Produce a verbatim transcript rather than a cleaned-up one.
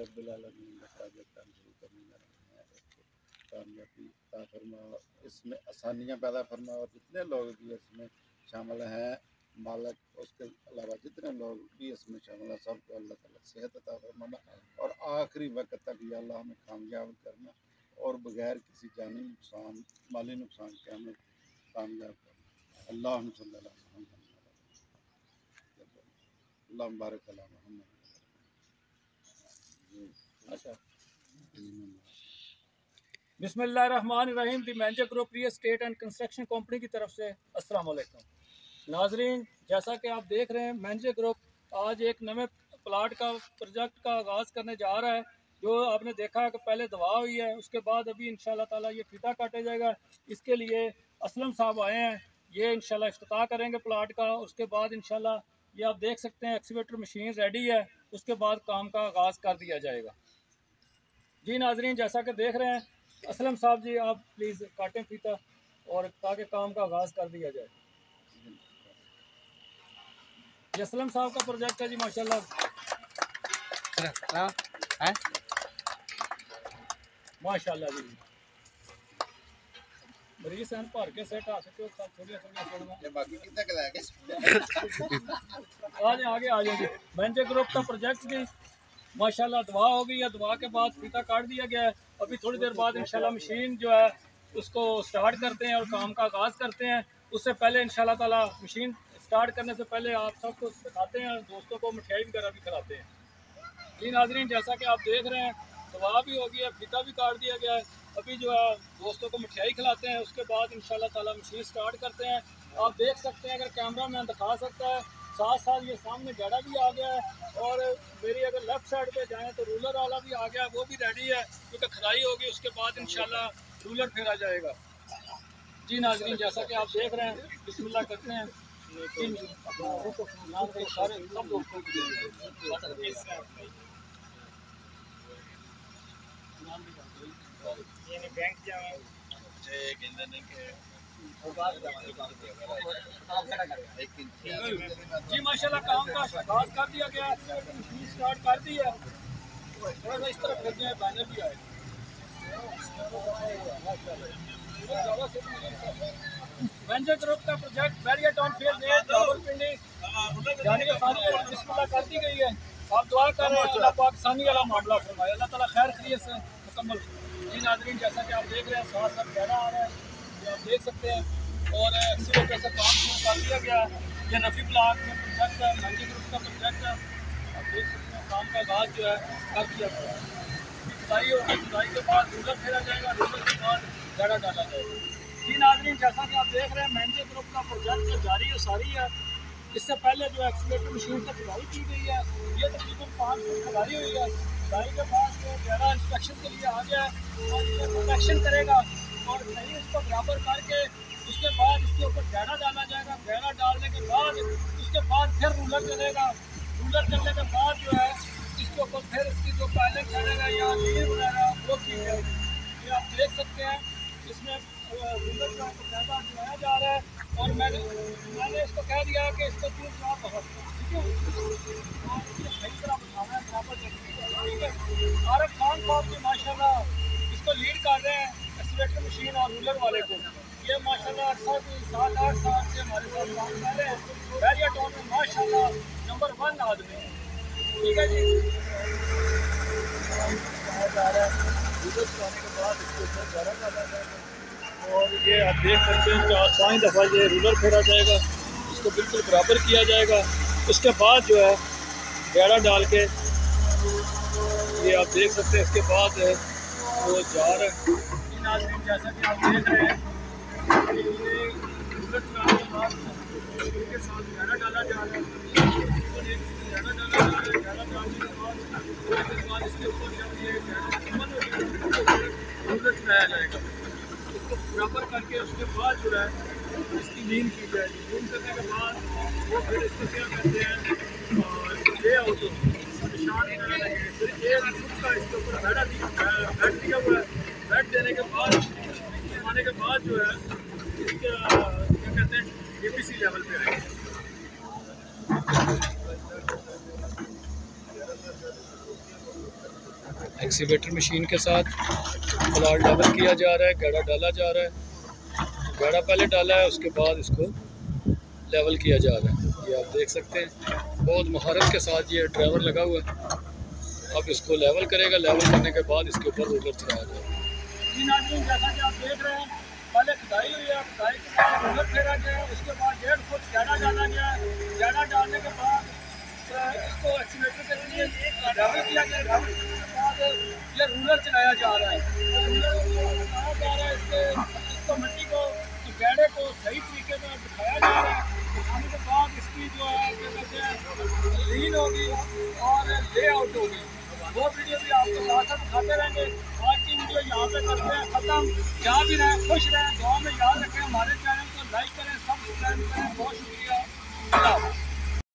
रब्बिल आलमीन बता देता हम शुरू करने रहे हैं। कामयाबी अता फरमा, इसमें आसानियाँ पैदा फरमा और जितने लोग भी इसमें शामिल हैं मालिक, उसके अलावा जितने लोग भी इसमें शामिल हैं सबको अल्लाह ताला सेहत अता फरमाना और आखिरी वक्त तक या अल्लाह हमें कामयाब करना और बग़ैर किसी जानी नुकसान माली नुकसान के हमें कामयाब करना। अल्लाह अल्लाह मुबारक अच्छा। बिस्मिल्लाहिर्रहमानिर्रहीम। The manager group real estate and construction company की तरफ से अस्सलाम वालेकुम नाजरीन, जैसा कि आप देख रहे हैं मैनेजर ग्रुप आज एक नए प्लाट का प्रोजेक्ट का आगाज़ करने जा रहा है। जो आपने देखा कि पहले दवा हुई है, उसके बाद अभी इंशाल्लाह ताला ये फीता काटा जाएगा। इसके लिए असलम साहब आए हैं, ये इंशाल्लाह इफ्तिताह करेंगे प्लाट का। उसके बाद इंशाल्लाह ये आप देख सकते हैं एक्सकेवेटर मशीन रेडी है, उसके बाद काम का आगाज़ कर दिया जाएगा। जी नाजरीन, जैसा कि देख रहे हैं असलम साहब जी, आप प्लीज़ काटें फीता और ताकि काम का आगाज़ कर दिया जाए। ये असलम साहब का प्रोजेक्ट है जी माशाल्लाह माशाल्लाह जी। मरीज सन भर के सेट हाथ आगे आगे आ जाएंगे। मैनेजर ग्रुप का प्रोजेक्ट जी माशाल्लाह दुआ हो गई है, दुआ के बाद फीता काट दिया गया है। अभी थोड़ी देर बाद इंशाल्लाह मशीन जो है उसको स्टार्ट करते हैं और काम का आगाज़ करते हैं। उससे पहले इंशाल्लाह ताला मशीन स्टार्ट करने से पहले आप सबको सिखाते हैं और दोस्तों को मिठाई वगैरह भी खिलाते हैं। जी नाजरीन, जैसा कि आप देख रहे हैं दुआ भी हो गई है, फीता भी काट दिया गया है। अभी जो है दोस्तों को मिठाई खिलाते हैं, उसके बाद इंशाल्लाह ताला मशीन स्टार्ट करते हैं। आप देख सकते हैं, अगर कैमरा मैन दिखा सकता है, साथ साथ ये सामने गाड़ा भी आ गया है और मेरी अगर लेफ़्ट साइड पे जाएँ तो रूलर वाला भी आ गया, वो भी रेडी है क्योंकि खराई होगी। उसके बाद इंशाल्लाह रूलर फेरा जाएगा। जी नाजरीन, जैसा कि आप देख रहे हैं बिस्मिल्लाह करते हैं। जी माशाल्लाह काम का आगाज कर दिया गया, मशीन स्टार्ट कर दी है। थोड़ा सा इस तरफ फिर जाए, बैनर भी आए मैनेजर ग्रुप का project Bahria town phase A Rawalpindi जाने के सारी बिस्मिल्लाह कर दी गई है। आप दुआ कर रहे हैं अल्लाह पाकिस्तानी वाला मामला फरमाए, अल्लाह ताला खैर खैरियत से मुकम्मल। जी नाजरीन, जैसा कि आप देख रहे हैं साथ साथ गहरा आ रहा है, आप देख सकते हैं और एक्सीवेटर से काम शुरू कर दिया गया। ये रफ़ी ब्लॉक में प्रोजेक्ट है, मैनेजर ग्रुप का प्रोजेक्ट है। आप देख सकते हैं काम का आगाज जो है कर दिया गया। खुदाई होगी, खुदाई के बाद रूलर फेरा जाएगा, रूलर के बाद जड़ा डाला जाएगा। जी नाजरीन, जैसा कि आप देख रहे हैं मैनेजर ग्रुप का प्रोजेक्ट जो जारी है सारी है। इससे पहले जो एक्सीवेटर मशीन से खुदाई की गई है, ये तकरीबन पाँच फीट खुदाई हुई है। खुदाई के बाद जो जड़ा इंस्पेक्शन के लिए आ गया है और ये प्रोटेक्शन करेगा और नहीं उसको बराबर करके उसके बाद इसके ऊपर गहरा डाला जाएगा। गहरा डालने के बाद उसके बाद फिर रूलर चलेगा। रूलर चलने के बाद जो है इसके ऊपर फिर इसकी जो पायलट चलेगा या लीड वगैरह वो की जाएगी। ये आप देख सकते हैं इसमें रूलर का गहरा चलाया जा रहा है और मैंने मैंने इसको कह दिया कि इसको तीन चार बहुत ठीक है और इसको सही तरह बताना है बराबर ठीक है। आरफ खान साहब जी माशाल्लाह इसको लीड कर रहे हैं एक्सीवेटर मशीन और रूलर वाले को। ये माशाल्लाह सात सात आठ साल से हमारे साथ काम कर रहे हैं बैरियर टाउन में माशाल्लाह नंबर वन आदमी है ठीक है जी। जा रहा है रूलर चलाने के बाद इसके ऊपर गहरा डाला जाएगा और ये आप देख सकते हैं चार पाँच दफ़ा ये रूलर फेरा जाएगा, इसको बिल्कुल बराबर किया जाएगा। उसके बाद जो है गहरा डाल के ये आप देख सकते हैं इसके बाद वो जा रहा है। जैसा कि आप देख रहे हैं के साथ गहरा डाला जा रहा है, गहरा डाला जा रहा है। गहरा डालने के बाद इसके ऊपर जब ये गहरा चलाया जाएगा इसको बराबर करके उसके बाद जो है इसकी लीन की जाएगी। लीन करने के बाद वो फिर इसको क्या करते हैं ले आओ तो निशान करने लगे, फिर एक फुट का इसके ऊपर गहरा बैठ दिया हुआ है। बैठ देने के बाद आने के बाद जो है इसका क्या कहते हैं एपीसी लेवल पे आएगा। एक्सीवेटर मशीन के साथ प्लाट डबल किया जा रहा है, गड़ा डाला जा रहा है। गड़ा पहले डाला है, उसके बाद इसको लेवल किया जा रहा है। ये आप देख सकते हैं, बहुत महारत के साथ ये ड्राइवर लगा हुआ है। अब इसको लेवल करेगा, लेवल करने के बाद इसके ऊपर रोलर चलाया जाएगा। जैसा कि आप देख रहे हैं, पहले खुदाई हुई है, खुदाई के बाद रोलर फेरा गया, उसके बाद डेढ़ फुट गड़ा डाला गया। गड़ा डालने के बाद इसको एक्सीवेटर के लिए ड्राइवर किया गया। ड्राइवर करने के बाद यह रूलर चलाया जा रहा है। रूलर चलाया जा रहा है, इसके इसको मिट्टी को गैडे को सही तरीके में दिखाया जा रहा है। दिखाने के बाद इसकी जो है क्या कहते हैं लीन होगी और लेआउट होगी। वो वीडियो भी आपको साथ साथ दिखाते रहेंगे। आज की वीडियो यहाँ पे करते हैं ख़त्म। जहाँ भी रहें खुश रहें, दुआ में याद रखें। हमारे चैनल को लाइक करें, सब्सक्राइब करें। बहुत शुक्रिया।